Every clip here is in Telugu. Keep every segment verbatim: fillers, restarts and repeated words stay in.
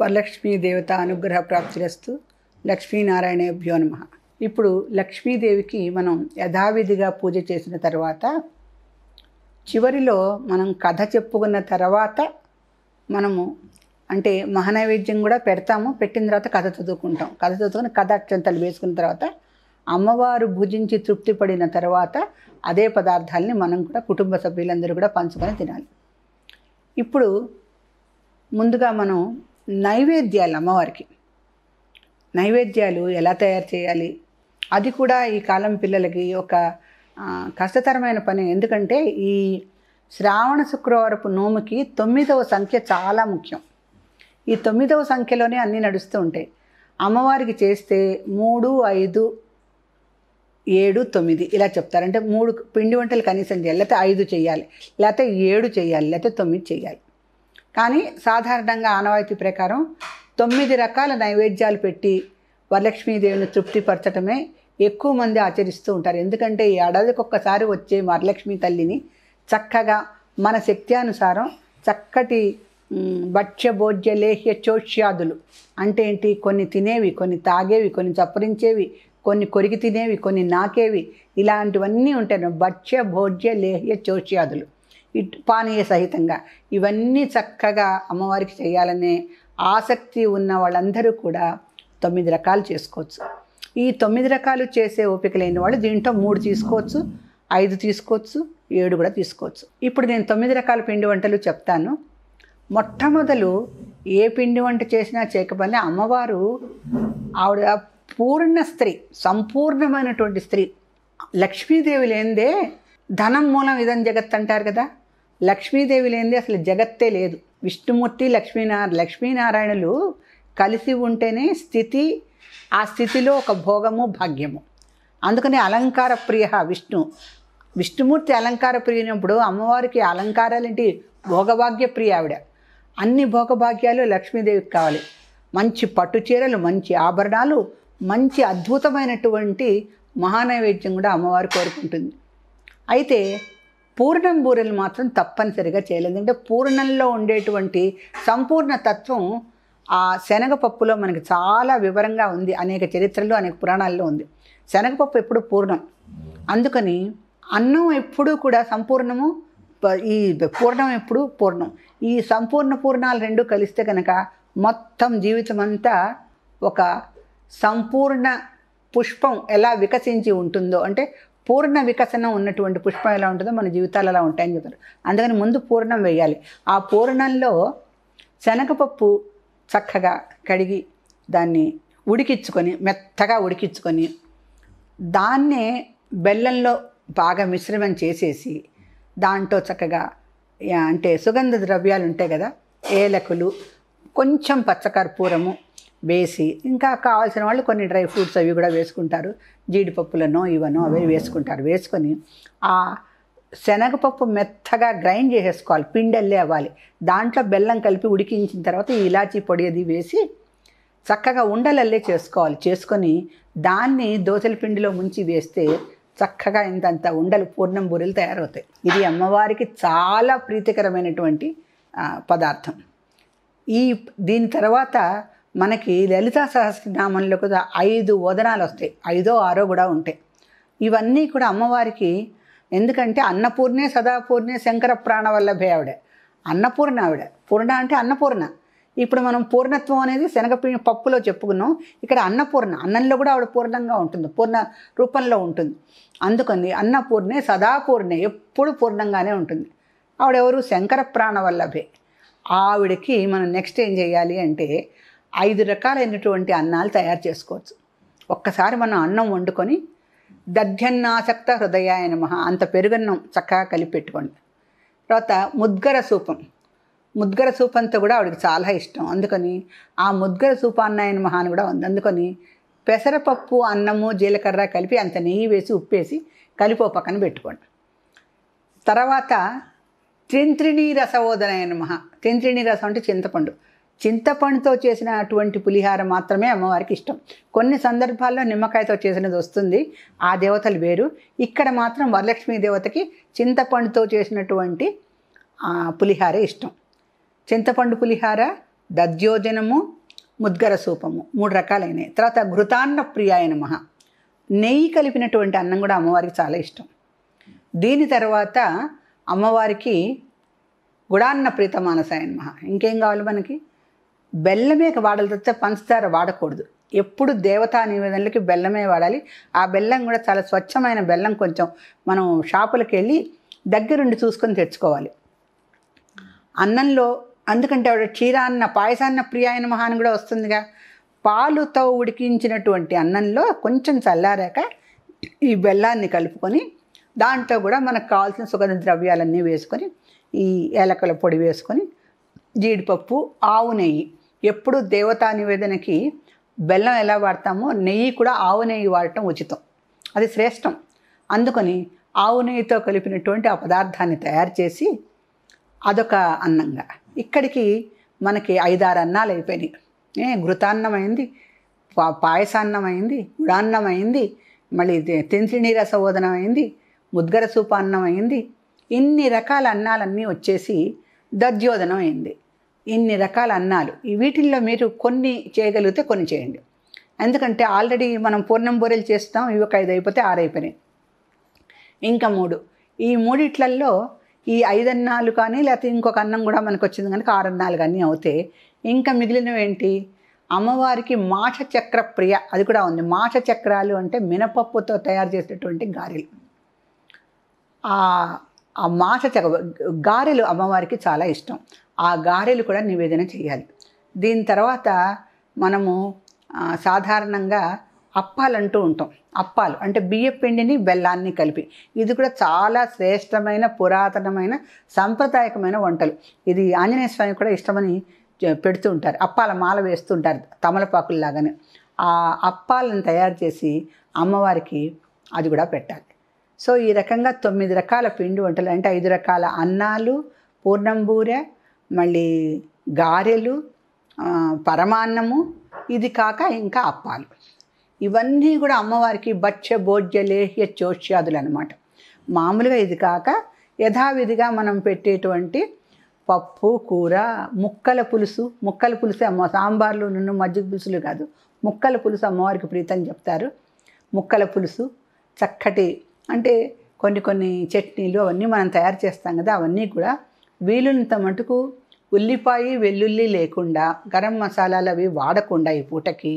वरलक्ष्मी देवता अनुग्रह प्राप्तिरस्तु। लक्ष्मीनारायणेभ्यो नमः। ఇప్పుడు లక్ష్మీదేవికి మనం యథావిధిగా పూజ చేసిన తర్వాత చివరిలో మనం కథ చెప్పుకున్న తర్వాత మనము అంటే మహానైవేద్యం కూడా పెడతాము. పెట్టిన తర్వాత కథ చదువుకుంటాం. కథ చదువుకొని కథ అక్షంతలు వేసుకున్న తర్వాత అమ్మవారు భుజించి తృప్తి పడిన తర్వాత అదే పదార్థాలని మనం కూడా కుటుంబ సభ్యులందరూ కూడా పంచుకొని తినాలి. ఇప్పుడు ముందుగా మనం నైవేద్యాలు అమ్మవారికి నైవేద్యాలు ఎలా తయారు చేయాలి, అది కూడా ఈ కాలం పిల్లలకి ఒక కష్టతరమైన పని. ఎందుకంటే ఈ శ్రావణ శుక్రవారపు నోముకి తొమ్మిదవ సంఖ్య చాలా ముఖ్యం. ఈ తొమ్మిదవ సంఖ్యలోనే అన్నీ నడుస్తూ ఉంటాయి. అమ్మవారికి చేస్తే మూడు ఐదు ఏడు తొమ్మిది ఇలా చెప్తారంటే మూడు పిండి వంటలు కనీసం చేయాలి, లేకపోతే ఐదు చేయాలి, లేకపోతే ఏడు చేయాలి, లేకపోతే తొమ్మిది చేయాలి. కానీ సాధారణంగా ఆనవాయితీ ప్రకారం తొమ్మిది రకాల నైవేద్యాలు పెట్టి వరలక్ష్మీదేవిని తృప్తిపరచడమే ఎక్కువ మంది ఆచరిస్తూ ఉంటారు. ఎందుకంటే ఈ ఏడాదికి ఒక్కసారి వచ్చే వరలక్ష్మి తల్లిని చక్కగా మన శక్త్యానుసారం చక్కటి భక్ష్య భోజ్య లేహ్య చోష్యాదులు అంటే ఏంటి, కొన్ని తినేవి, కొన్ని తాగేవి, కొన్ని చప్పరించేవి, కొన్ని కొరికి తినేవి, కొన్ని నాకేవి, ఇలాంటివన్నీ ఉంటాయి. భక్ష్య భోజ్య లేహ్య చోష్యాదులు ఇట్ పానీయ సహితంగా ఇవన్నీ చక్కగా అమ్మవారికి చేయాలనే ఆసక్తి ఉన్న వాళ్ళందరూ కూడా తొమ్మిది రకాలు చేసుకోవచ్చు. ఈ తొమ్మిది రకాలు చేసే ఓపిక లేని వాళ్ళు దీంట్లో మూడు తీసుకోవచ్చు, ఐదు తీసుకోవచ్చు, ఏడు కూడా తీసుకోవచ్చు. ఇప్పుడు నేను తొమ్మిది రకాల పిండి వంటలు చెప్తాను. మొట్టమొదలు ఏ పిండి వంట చేసినా చేయకపోయినా అమ్మవారు ఆవిడ పూర్ణ స్త్రీ, సంపూర్ణమైనటువంటి స్త్రీ. లక్ష్మీదేవి లేనిదే ధనం మూలం ఇదం జగత్ అంటారు కదా, లక్ష్మీదేవి లేనిదే అసలు జగత్తే లేదు. విష్ణుమూర్తి లక్ష్మీనారాయణ లక్ష్మీనారాయణులు కలిసి ఉంటేనే స్థితి, ఆ స్థితిలో ఒక భోగము భాగ్యము. అందుకనే అలంకార ప్రియ విష్ణు, విష్ణుమూర్తి అలంకార ప్రియనప్పుడు అమ్మవారికి అలంకారాలేంటి, భోగభాగ్య ప్రియ ఆవిడ. అన్ని భోగభాగ్యాలు లక్ష్మీదేవికి కావాలి. మంచి పట్టు చీరలు, మంచి ఆభరణాలు, మంచి అద్భుతమైనటువంటి మహానైవేద్యం కూడా అమ్మవారు కోరుకుంటుంది. అయితే పూర్ణం బూరెలు మాత్రం తప్పనిసరిగా చేయాలి. ఎందుకంటే పూర్ణంలో ఉండేటువంటి సంపూర్ణ తత్వం ఆ శనగపప్పులో మనకి చాలా వివరంగా ఉంది, అనేక చరిత్రలు అనేక పురాణాల్లో ఉంది. శనగపప్పు ఎప్పుడు పూర్ణం, అందుకని అన్నం ఎప్పుడూ కూడా సంపూర్ణము, ఈ పూర్ణం ఎప్పుడు పూర్ణం. ఈ సంపూర్ణ పూర్ణాలు రెండు కలిస్తే కనుక మొత్తం జీవితం అంతా ఒక సంపూర్ణ పుష్పం ఎలా వికసించి ఉంటుందో, అంటే పూర్ణ వికసనం ఉన్నటువంటి పుష్పం ఎలా ఉంటుందో మన జీవితాలు అలా ఉంటాయని చెప్తారు. అందుకని ముందు పూర్ణం వేయాలి. ఆ పూర్ణంలో శనగపప్పు చక్కగా కడిగి దాన్ని ఉడికించుకొని, మెత్తగా ఉడికించుకొని దాన్నే బెల్లంలో బాగా మిశ్రమం చేసేసి దాంట్లో చక్కగా అంటే సుగంధ ద్రవ్యాలు ఉంటాయి కదా, ఏలకులు, కొంచెం పచ్చకర్పూరము వేసి, ఇంకా కావాల్సిన వాళ్ళు కొన్ని డ్రై ఫ్రూట్స్ అవి కూడా వేసుకుంటారు, జీడిపప్పులనో ఇవనో అవి వేసుకుంటారు. వేసుకొని ఆ శనగపప్పు మెత్తగా గ్రైండ్ చేసేసుకోవాలి, పిండెల్లే అవ్వాలి. దాంట్లో బెల్లం కలిపి ఉడికించిన తర్వాత ఈ ఇలాచీ పొడి అది వేసి చక్కగా ఉండలల్లే చేసుకోవాలి. చేసుకొని దాన్ని దోశల పిండిలో ముంచి వేస్తే చక్కగా ఇంతంత ఉండలు పూర్ణం బూరెలు తయారవుతాయి. ఇది అమ్మవారికి చాలా ప్రీతికరమైనటువంటి పదార్థం. ఈ దీని తర్వాత మనకి లలితా సహస్రనామంలో కూడా ఐదు వదనాలు వస్తాయి, ఐదో ఆరో కూడా ఉంటాయి. ఇవన్నీ కూడా అమ్మవారికి, ఎందుకంటే అన్నపూర్ణే సదాపూర్ణే శంకర ప్రాణ వల్లభే ఆవిడ, అన్నపూర్ణ ఆవిడ. పూర్ణ అంటే అన్నపూర్ణ. ఇప్పుడు మనం పూర్ణత్వం అనేది శనగపిండి పప్పులో చెప్పుకున్నాం, ఇక్కడ అన్నపూర్ణ, అన్నంలో కూడా ఆవిడ పూర్ణంగా ఉంటుంది, పూర్ణ రూపంలో ఉంటుంది. అందుకని అన్నపూర్ణే సదాపూర్ణే, ఎప్పుడు పూర్ణంగానే ఉంటుంది ఆవిడెవరు, శంకర ప్రాణ వల్లభే. ఆవిడకి మనం నెక్స్ట్ ఏం చేయాలి అంటే ఐదు రకాలైనటువంటి అన్నాలు తయారు చేసుకోవచ్చు. ఒక్కసారి మనం అన్నం వండుకొని దధ్యన్నాసక్త హృదయాయ నమః అంత పెరుగన్నం చక్కగా కలిపి పెట్టుకోండి. తర్వాత ముద్గర సూపం, ముద్గర సూపంతో కూడా ఆవిడకి చాలా ఇష్టం, అందుకని ఆ ముద్గర సూపాన్నాయ నమః అని కూడా ఉంది. అందుకని పెసరపప్పు, అన్నము, జీలకర్ర కలిపి అంత నెయ్యి వేసి ఉప్పేసి కలిపో పక్కన పెట్టుకోండి. తర్వాత త్రింత్రిణీ రసవోదనాయ నమః, త్రింత్రిణీ రసం అంటే చింతపండు, చింతపండుతో చేసినటువంటి పులిహార మాత్రమే అమ్మవారికి ఇష్టం. కొన్ని సందర్భాల్లో నిమ్మకాయతో చేసినది వస్తుంది, ఆ దేవతలు వేరు. ఇక్కడ మాత్రం వరలక్ష్మీ దేవతకి చింతపండుతో చేసినటువంటి పులిహారే ఇష్టం. చింతపండు పులిహార, దద్యోజనము ముద్గర సూపము మూడు రకాలైనవి. తర్వాత ఘృతాన్న ప్రియాయ నమః, నెయ్యి కలిపినటువంటి అన్నం కూడా అమ్మవారికి చాలా ఇష్టం. దీని తర్వాత అమ్మవారికి గుడాన్న ప్రీత మానసాయ నమః. ఇంకేం కావాలి మనకి? బెల్లమే వాడాలి తప్ప పంచదార వాడకూడదు. ఎప్పుడు దేవతా నివేదనలకి బెల్లమే వాడాలి. ఆ బెల్లం కూడా చాలా స్వచ్ఛమైన బెల్లం. కొంచెం మనం షాపులకు వెళ్ళి దగ్గరుండి చూసుకొని తెచ్చుకోవాలి అన్నంలో. అందుకంటే ఆవిడ క్షీరాన్న పాయసాన్న ప్రియాయన మహాన్ కూడా వస్తుందిగా. పాలుతో ఉడికించినటువంటి అన్నంలో కొంచెం చల్లారాక ఈ బెల్లాన్ని కలుపుకొని దాంట్లో కూడా మనకు కావాల్సిన సుగంధ ద్రవ్యాలన్నీ వేసుకొని ఈ ఏలకల పొడి వేసుకొని జీడిపప్పు ఆవు నెయ్యి. ఎప్పుడు దేవతా నివేదనకి బెల్లం ఎలా వాడతామో నెయ్యి కూడా ఆవు నెయ్యి వాడటం ఉచితం, అది శ్రేష్టం. అందుకని ఆవు నెయ్యితో కలిపినటువంటి ఆ పదార్థాన్ని తయారు చేసి అదొక అన్నంగా. ఇక్కడికి మనకి ఐదారు అన్నాలు అయిపోయినాయి. ఏ ఘృతాన్నమైంది, పా పాయసాన్నమైంది, గుడాన్నమైంది, మళ్ళీ తెంత్రిణీ రసవోదనమైంది, ముద్గర సూపాన్నమైంది. ఇన్ని రకాల అన్నాలన్నీ వచ్చేసి దద్యోధనం అయింది. ఇన్ని రకాల అన్నాలు. వీటిల్లో మీరు కొన్ని చేయగలిగితే కొన్ని చేయండి. ఎందుకంటే ఆల్రెడీ మనం పూర్ణం బూరెలు చేస్తాం, ఇవి ఒక ఐదు అయిపోతే ఆరు అయిపోయినాయి, ఇంకా మూడు. ఈ మూడిట్లల్లో ఈ ఐదన్నాలు కానీ లేకపోతే ఇంకొక అన్నం కూడా మనకు వచ్చింది కనుక ఆరు అన్నాలు కానీ అవుతాయి. ఇంకా మిగిలినవి ఏంటి? అమ్మవారికి మాష చక్ర ప్రియ, అది కూడా ఉంది. మాష చక్రాలు అంటే మినపప్పుతో తయారు చేసేటువంటి గారెలు. ఆ మాష చక్ర గారెలు అమ్మవారికి చాలా ఇష్టం. ఆ గారెలు కూడా నివేదన చేయాలి. దీని తర్వాత మనము సాధారణంగా అప్పాలు అంటూ ఉంటాం. అప్పాలు అంటే బియ్యపిండిని బెల్లాన్ని కలిపి, ఇది కూడా చాలా శ్రేష్టమైన పురాతనమైన సాంప్రదాయకమైన వంటలు. ఇది ఆంజనేయ స్వామి కూడా ఇష్టమని పెడుతూ ఉంటారు. అప్పాల మాల వేస్తుంటారు తమలపాకుల్లాగానే. ఆ అప్పాలను తయారు చేసి అమ్మవారికి అది కూడా పెట్టాలి. సో ఈ రకంగా తొమ్మిది రకాల పిండి వంటలు, అంటే ఐదు రకాల అన్నాలు, పూర్ణంబూరె, మళ్ళీ గారెలు, పరమాన్నము, ఇది కాక ఇంకా అప్పాలు. ఇవన్నీ కూడా అమ్మవారికి బచ్చ భోజ్య లేహ్య చోష్యాదులు అనమాట. మామూలుగా ఇది కాక యథావిధిగా మనం పెట్టేటువంటి పప్పు కూర, ముక్కల పులుసు. ముక్కల పులుసు అమ్మ సాంబార్లు నన్ను మజ్జిగ పులుసులు కాదు, ముక్కల పులుసు అమ్మవారికి ప్రీతని చెప్తారు. ముక్కల పులుసు చక్కటి, అంటే కొన్ని కొన్ని చట్నీలు అవన్నీ మనం తయారు చేస్తాం కదా, అవన్నీ కూడా వీలున్నంత మటుకు ఉల్లిపాయ వెల్లుల్లి లేకుండా గరం మసాలాలు అవి వాడకుండా ఈ పూటకి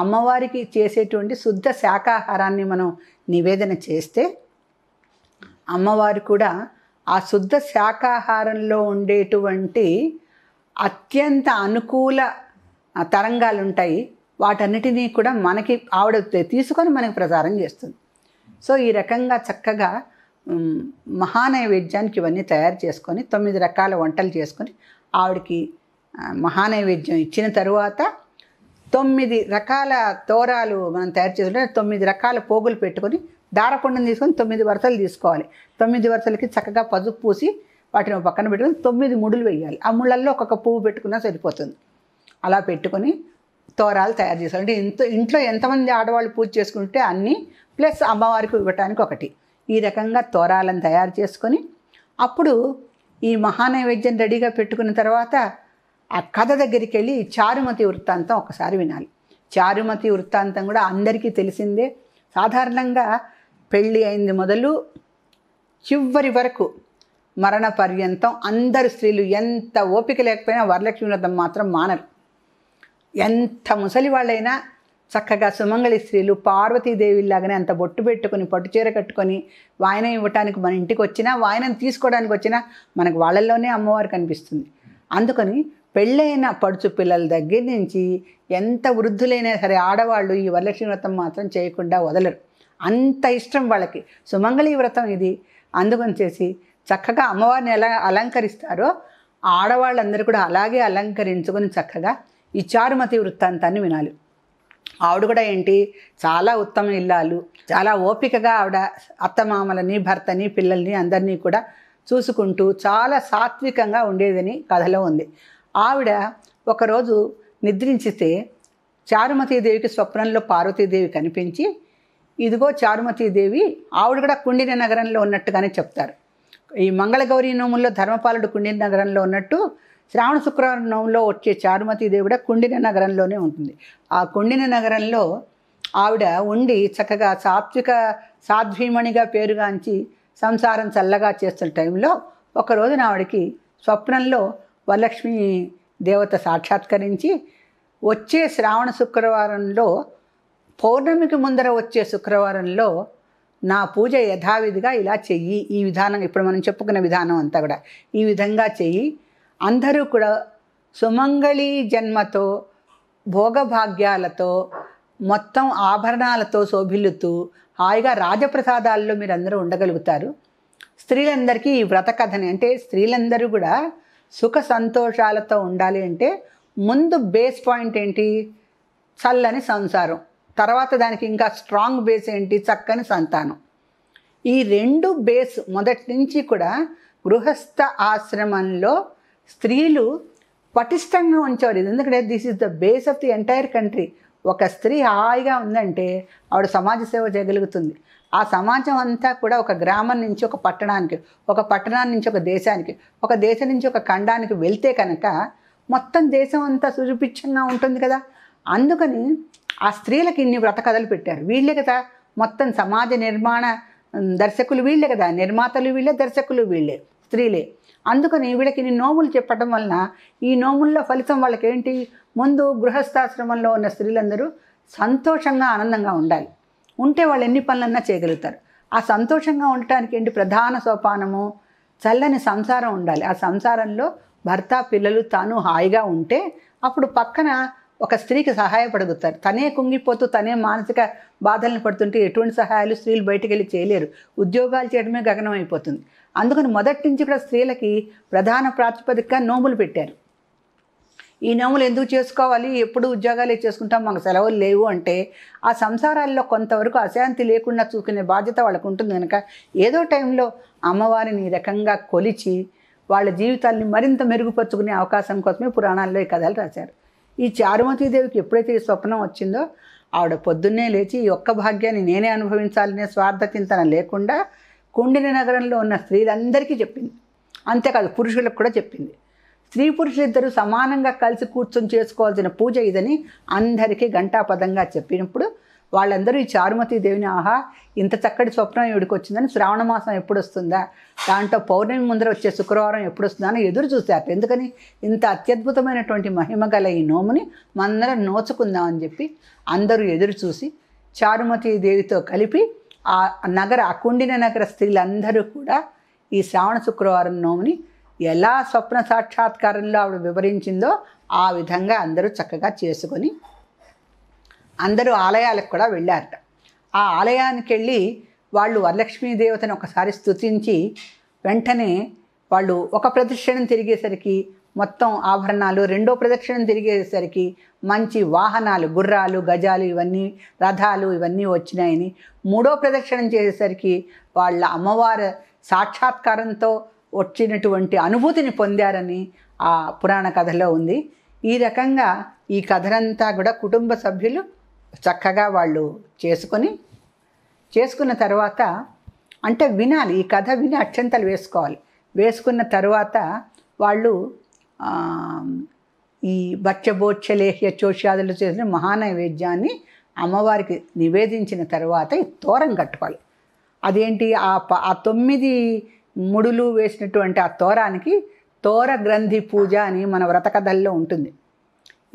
అమ్మవారికి చేసేటువంటి శుద్ధ శాకాహారాన్ని మనం నివేదన చేస్తే అమ్మవారు కూడా ఆ శుద్ధ శాకాహారంలో ఉండేటువంటి అత్యంత అనుకూల తరంగాలు ఉంటాయి, వాటన్నిటినీ కూడా మనకి ఆవిడ తీసుకొని మనకి ప్రసారం చేస్తుంది. సో ఈ రకంగా చక్కగా మహానైవేద్యానికి ఇవన్నీ తయారు చేసుకొని తొమ్మిది రకాల వంటలు చేసుకొని ఆవిడకి మహానైవేద్యం ఇచ్చిన తరువాత తొమ్మిది రకాల తోరాలు మనం తయారు చేసుకుంటే తొమ్మిది రకాల పోగులు పెట్టుకొని దారపుండం తీసుకొని తొమ్మిది వరుసలు తీసుకోవాలి. తొమ్మిది వరుసలకి చక్కగా పసుపు పూసి వాటిని పక్కన పెట్టుకొని తొమ్మిది ముడులు వేయాలి. ఆ ముళ్ళల్లో ఒక్కొక్క పువ్వు పెట్టుకున్నా సరిపోతుంది. అలా పెట్టుకొని తోరాలు తయారు చేసుకోవాలి. అంటే ఇంత ఇంట్లో ఎంతమంది ఆడవాళ్ళు పూజ చేసుకుంటే అన్నీ ప్లస్ అమ్మవారికి ఇవ్వటానికి ఒకటి, ఈ రకంగా తోరాలను తయారు చేసుకొని అప్పుడు ఈ మహానైవేద్యం రెడీగా పెట్టుకున్న తర్వాత ఆ కథ దగ్గరికి వెళ్ళి చారుమతి వృత్తాంతం ఒకసారి వినాలి. చారుమతి వృత్తాంతం కూడా అందరికీ తెలిసిందే. సాధారణంగా పెళ్ళి అయింది మొదలు చివరి వరకు మరణ పర్యంతం అందరు స్త్రీలు ఎంత ఓపిక లేకపోయినా వరలక్ష్మి వ్రతం మాత్రం మానరు. ఎంత ముసలి వాళ్ళైనా చక్కగా సుమంగళి స్త్రీలు పార్వతీదేవిలాగానే అంత బొట్టు పెట్టుకొని పట్టుచీర కట్టుకొని వాయనం ఇవ్వటానికి మన ఇంటికి వచ్చినా వాయనం తీసుకోవడానికి వచ్చినా మనకు వాళ్ళల్లోనే అమ్మవారు కనిపిస్తుంది. అందుకని పెళ్ళైన పడుచు పిల్లల దగ్గర నుంచి ఎంత వృద్ధులైనా సరే ఆడవాళ్ళు ఈ వరలక్ష్మి వ్రతం మాత్రం చేయకుండా వదలరు, అంత ఇష్టం వాళ్ళకి. సుమంగళి వ్రతం ఇది. అందుకని చేసి చక్కగా అమ్మవారిని ఎలా అలంకరిస్తారో ఆడవాళ్ళందరూ కూడా అలాగే అలంకరించుకొని చక్కగా ఈ చారుమతి వృత్తాంతాన్ని వినాలి. ఆవిడ కూడా ఏంటి, చాలా ఉత్తమ ఇల్లాలు, చాలా ఓపికగా ఆవిడ అత్తమామలని భర్తని పిల్లల్ని అందరినీ కూడా చూసుకుంటూ చాలా సాత్వికంగా ఉండేదని కథలో ఉంది. ఆవిడ ఒకరోజు నిద్రించితే చారుమతీదేవికి స్వప్నంలో పార్వతీదేవి కనిపించి, ఇదిగో చారుమతీదేవి. ఆవిడ కూడా కుండిన నగరంలో ఉన్నట్టుగానే చెప్తారు. ఈ మంగళగౌరీ నోముల్లో ధర్మపాలుడు కుండిన నగరంలో ఉన్నట్టు శ్రావణ శుక్రవారంలో వచ్చే చారుమతీదేవి కూడా కొండిన నగరంలోనే ఉంటుంది. ఆ కొండిన నగరంలో ఆవిడ ఉండి చక్కగా సాత్విక సాధ్వీమణిగా పేరుగాంచి సంసారం చల్లగా చేస్తున్న టైంలో ఒక రోజున ఆవిడకి స్వప్నంలో వరలక్ష్మి దేవత సాక్షాత్కరించి వచ్చే శ్రావణ శుక్రవారంలో పౌర్ణమికి ముందర వచ్చే శుక్రవారంలో నా పూజ యథావిధిగా ఇలా చెయ్యి, ఈ విధానం ఇప్పుడు మనం చెప్పుకున్న విధానం అంతా కూడా ఈ విధంగా చెయ్యి, అందరూ కూడా సుమంగళీ జన్మతో భోగభాగ్యాలతో మొత్తం ఆభరణాలతో శోభిల్లుతూ హాయిగా రాజప్రసాదాల్లో మీరు అందరూ ఉండగలుగుతారు. స్త్రీలందరికీ ఈ వ్రత కథని అంటే స్త్రీలందరూ కూడా సుఖ సంతోషాలతో ఉండాలి అంటే ముందు బేస్ పాయింట్ ఏంటి? చల్లని సంసారం, తర్వాత దానికి ఇంకా స్ట్రాంగ్ బేస్ ఏంటి? చక్కని సంతానం. ఈ రెండు బేస్ మొదటి నుంచి కూడా గృహస్థ ఆశ్రమంలో స్త్రీలు పటిష్టంగా ఉంచేవారు. ఎందుకంటే this is the base of the entire country. ఒక స్త్రీ హాయిగా ఉందంటే ఆవిడ సమాజ సేవ చేయగలుగుతుంది. ఆ సమాజం అంతా కూడా ఒక గ్రామం నుంచి ఒక పట్టణానికి, ఒక పట్టణాన్ని నుంచి ఒక దేశానికి, ఒక దేశం నుంచి ఒక ఖండానికి వెళ్తే కనుక మొత్తం దేశం అంతా సుజుపిచ్చంగా ఉంటుంది కదా. అందుకని ఆ స్త్రీలకు ఇన్ని వ్రత కథలు పెట్టారు. వీళ్ళే కదా మొత్తం సమాజ నిర్మాణ దర్శకులు, వీళ్ళే కదా నిర్మాతలు, వీళ్ళే దర్శకులు, వీళ్ళే స్త్రీలే. అందుకని వీళ్ళకి ఇన్ని నోములు చెప్పడం వలన ఈ నోముల్లో ఫలితం వాళ్ళకేంటి? ముందు గృహస్థాశ్రమంలో ఉన్న స్త్రీలందరూ సంతోషంగా ఆనందంగా ఉండాలి. ఉంటే వాళ్ళు ఎన్ని పనులన్నా చేయగలుగుతారు. ఆ సంతోషంగా ఉండటానికి ఏంటి ప్రధాన సోపానము? చల్లని సంసారం ఉండాలి. ఆ సంసారంలో భర్త పిల్లలు తాను హాయిగా ఉంటే అప్పుడు పక్కన ఒక స్త్రీకి సహాయపడగలుగుతారు. తనే కుంగిపోతూ తనే మానసిక బాధలను పడుతుంటే ఎటువంటి సహాయాలు స్త్రీలు బయటికి వెళ్ళి చేయలేరు. ఉద్యోగాలు చేయడమే గగనం అయిపోతుంది. అందుకని మొదటి నుంచి కూడా స్త్రీలకి ప్రధాన ప్రాతిపదికగా నోములు పెట్టారు. ఈ నోములు ఎందుకు చేసుకోవాలి? ఎప్పుడు ఉద్యోగాలు చేసుకుంటాం, మాకు సెలవులు లేవు అంటే ఆ సంసారాల్లో కొంతవరకు అశాంతి లేకుండా చూసుకునే బాధ్యత వాళ్ళకు ఉంటుంది కనుక ఏదో టైంలో అమ్మవారిని ఈ రకంగా కొలిచి వాళ్ళ జీవితాల్ని మరింత మెరుగుపరుచుకునే అవకాశం కోసమే పురాణాల్లో ఈ కథలు రాశారు. ఈ చారుమతీదేవికి ఎప్పుడైతే ఈ స్వప్నం వచ్చిందో ఆవిడ పొద్దున్నే లేచి ఈ ఒక్క భాగ్యాన్ని నేనే అనుభవించాలనే స్వార్థ చింతన లేకుండా కుండిన నగరంలో ఉన్న స్త్రీలందరికీ చెప్పింది. అంతేకాదు పురుషులకు కూడా చెప్పింది. స్త్రీ పురుషులిద్దరూ సమానంగా కలిసి కూర్చొని చేసుకోవాల్సిన పూజ ఇదని అందరికీ గంటాపదంగా చెప్పినప్పుడు వాళ్ళందరూ ఈ చారుమతీదేవిని ఆహా ఇంత చక్కటి స్వప్నం ఈవిడికి వచ్చిందని, శ్రావణ మాసం ఎప్పుడు వస్తుందా, దాంట్లో పౌర్ణమి ముందర వచ్చే శుక్రవారం ఎప్పుడు వస్తుందా అని ఎదురు చూశారు. ఎందుకని ఇంత అత్యద్భుతమైనటువంటి మహిమ గల ఈ నోముని మనందరం నోచుకుందామని చెప్పి అందరూ ఎదురు చూసి చారుమతీదేవితో కలిపి ఆ నగర అకుండిన నగర స్త్రీలందరూ కూడా ఈ శ్రావణ శుక్రవారం నోముని ఎలా స్వప్న సాక్షాత్కారంలో ఆవిడ వివరించిందో ఆ విధంగా అందరూ చక్కగా చేసుకొని అందరూ ఆలయాలకు కూడా వెళ్ళారట. ఆ ఆలయానికి వెళ్ళి వాళ్ళు వరలక్ష్మీ దేవతను ఒకసారి స్తుతించి వెంటనే వాళ్ళు ఒక ప్రదక్షిణం తిరిగేసరికి మొత్తం ఆభరణాలు, రెండో ప్రదక్షిణం తిరిగేసరికి మంచి వాహనాలు, గుర్రాలు, గజాలు, ఇవన్నీ రథాలు ఇవన్నీ వచ్చినాయని, మూడో ప్రదక్షిణం చేసేసరికి వాళ్ళ అమ్మవారి సాక్షాత్కారంతో వచ్చినటువంటి అనుభూతిని పొందారని ఆ పురాణ కథలో ఉంది. ఈ రకంగా ఈ కథనంతా కూడా కుటుంబ సభ్యులు చక్కగా వాళ్ళు చేసుకొని చేసుకున్న తర్వాత అంటే వినాలి, ఈ కథ విని అక్షంతలు వేసుకోవాలి. వేసుకున్న తర్వాత వాళ్ళు ఈ బచ్చబోచ్చలేహ్య చోష్యాదులు చేసిన మహానైవేద్యాన్ని అమ్మవారికి నివేదించిన తర్వాత ఈ తోరం కట్టుకోవాలి. అదేంటి ఆ ప ఆ తొమ్మిది ముడులు వేసినటువంటి ఆ తోరానికి తోర గ్రంథి పూజ అని మన వ్రత కథల్లో ఉంటుంది.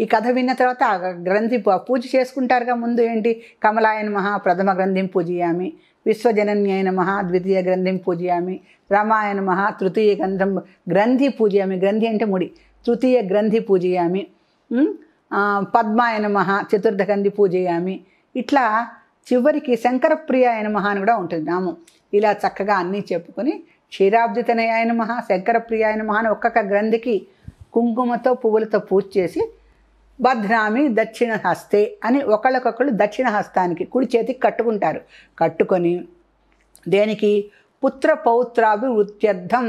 ఈ కథ విన్న తర్వాత ఆ గ్రంథి పూజ చేసుకుంటారుగా. ముందు ఏంటి కమలాయన మహా ప్రథమ గ్రంథిం పూజయామి, విశ్వజనన్యైన మహా ద్వితీయ గ్రంథిం పూజయామి, రామాయణ మహా తృతీయ గ్రంథం గ్రంథి పూజయామి, గ్రంథి అంటే ముడి, తృతీయ గ్రంథి పూజయామి, పద్మాయన మహా చతుర్థ గ్రంథి పూజయామి, ఇట్లా చివరికి శంకరప్రియ ఆయన మహా అని కూడా ఉంటుంది నామం. ఇలా చక్కగా అన్నీ చెప్పుకొని క్షీరాబ్దితనయాయన మహా శంకరప్రియాయన మహా అని ఒక్కొక్క గ్రంథికి కుంకుమతో పువ్వులతో పూజ చేసి భద్రామి దక్షిణ హస్తే అని ఒకళ్ళకొకళ్ళు దక్షిణ హస్తానికి కుడి చేతికి కట్టుకుంటారు. కట్టుకొని దేనికి పుత్ర పౌత్రాభి వృత్యర్థం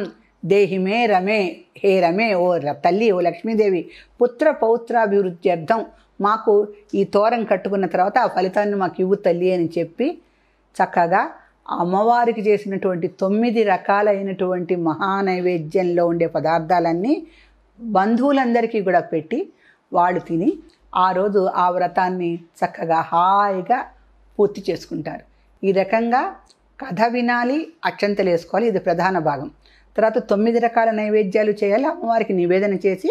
దేహిమే రమే, హే రమే ఓ తల్లి ఓ లక్ష్మీదేవి పుత్ర పౌత్రాభివృత్యర్థం మాకు ఈ తోరం కట్టుకున్న తర్వాత ఆ ఫలితాన్ని మాకు ఇవ్వు తల్లి అని చెప్పి చక్కగా అమ్మవారికి చేసినటువంటి తొమ్మిది రకాలైనటువంటి మహానైవేద్యంలో ఉండే పదార్థాలన్నీ బంధువులందరికీ కూడా పెట్టి వాళ్ళు తిని ఆ రోజు ఆ వ్రతాన్ని చక్కగా హాయిగా పూర్తి చేసుకుంటారు। ఈ రకంగా కథ వినాలి, అక్షంతలు వేసుకోవాలి, ఇది ప్రధాన భాగం। తర్వాత తొమ్మిది రకాల నైవేద్యాలు చేయాలి, అమ్మవారికి నివేదన చేసి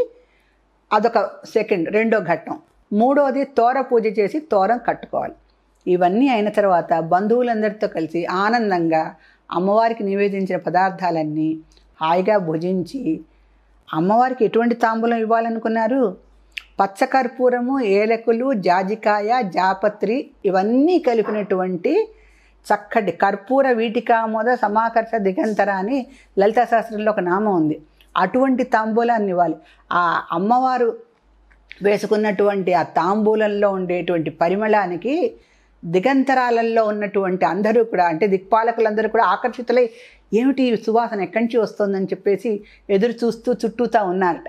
అదొక సెకండ్ రెండో ఘట్టం। మూడోది తోర పూజ చేసి తోరం కట్టుకోవాలి। ఇవన్నీ అయిన తర్వాత బంధువులందరితో కలిసి ఆనందంగా అమ్మవారికి నివేదించిన పదార్థాలన్నీ హాయిగా భుజించి అమ్మవారికి ఎటువంటి తాంబూలం ఇవ్వాలనుకున్నారు? పచ్చకర్పూరము, ఏలకులు, జాజికాయ, జాపత్రి ఇవన్నీ కలిపినటువంటి చక్కటి కర్పూర వీటికామోద సమాకర్ష దిగంతర అని లలితా శాస్త్రంలో ఒక నామం ఉంది। అటువంటి తాంబూలాన్ని ఇవ్వాలి। ఆ అమ్మవారు వేసుకున్నటువంటి ఆ తాంబూలంలో ఉండేటువంటి పరిమళానికి దిగంతరాలలో ఉన్నటువంటి అందరూ కూడా అంటే దిక్పాలకులందరూ కూడా ఆకర్షితులై ఏమిటి సువాసన ఎక్కడి నుంచి వస్తుందని చెప్పేసి ఎదురు చూస్తూ చుట్టూతా ఉన్నారట।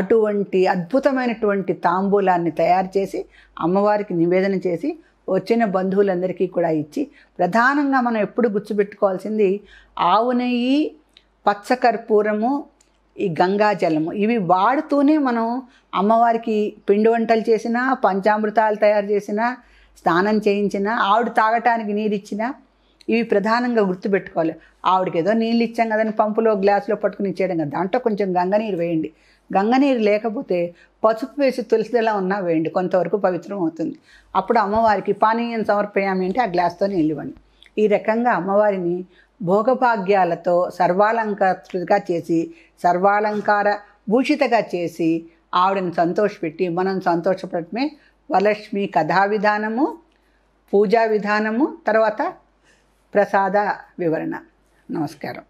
అటువంటి అద్భుతమైనటువంటి తాంబూలాన్ని తయారు చేసి అమ్మవారికి నివేదన చేసి వచ్చిన బంధువులందరికీ కూడా ఇచ్చి, ప్రధానంగా మనం ఎప్పుడు గుర్తుపెట్టుకోవాల్సింది ఆవు నెయ్యి, పచ్చకర్పూరము, ఈ గంగాజలము ఇవి వాడుతూనే మనం అమ్మవారికి పిండి వంటలు చేసినా, పంచామృతాలు తయారు చేసినా, స్నానం చేయించినా, ఆవిడ తాగటానికి నీరు ఇచ్చినా ఇవి ప్రధానంగా గుర్తుపెట్టుకోవాలి। ఆవిడకి ఏదో నీళ్ళు ఇచ్చాం కదని పంపులో గ్లాసులో పట్టుకుని ఇచ్చేయడం కదా, దాంట్లో కొంచెం గంగనీరు వేయండి। గంగనీరు లేకపోతే పసుపు వేసి తులసిదలా ఉన్నా వేయండి, కొంతవరకు పవిత్రం అవుతుంది। అప్పుడు అమ్మవారికి పానీయం సమర్పయామి అంటే ఆ గ్లాస్తో నీళ్ళు ఇవ్వండి। ఈ రకంగా అమ్మవారిని భోగభాగ్యాలతో సర్వాలంకారగా చేసి, సర్వాలంకార భూషితగా చేసి ఆవిడని సంతోషపెట్టి మనం సంతోషపడటమే వరలక్ష్మి కథా విధానము, పూజా విధానము, తర్వాత ప్రసాద వివరణ। నమస్కారం।